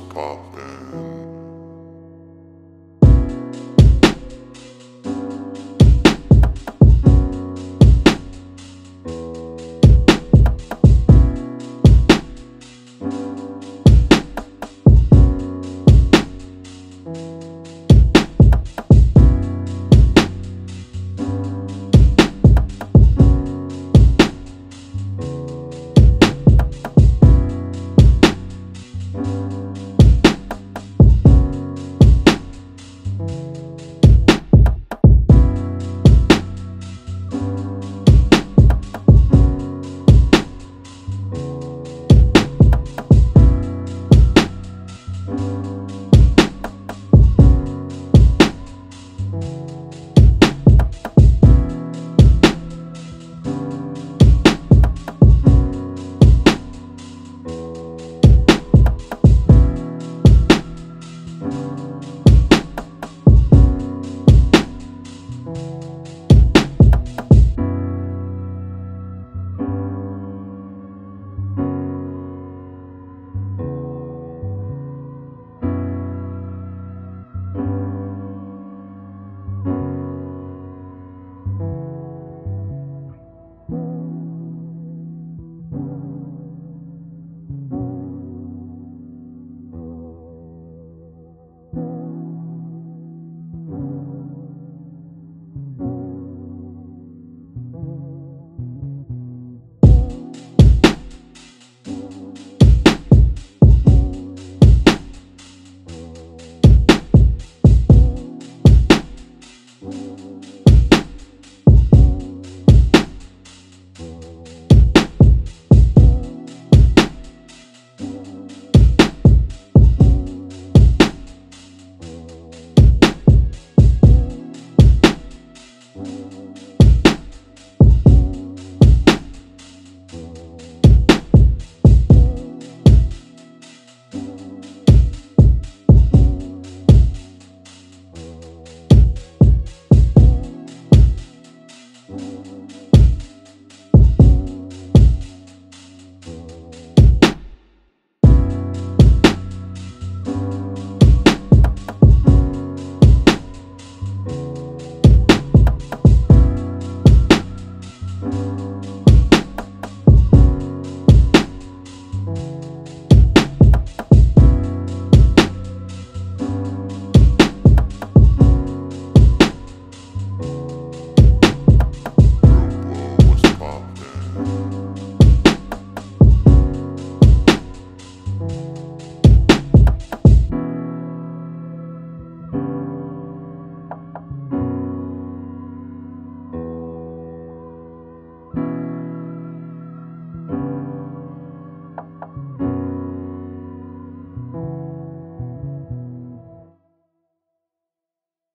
poppin'.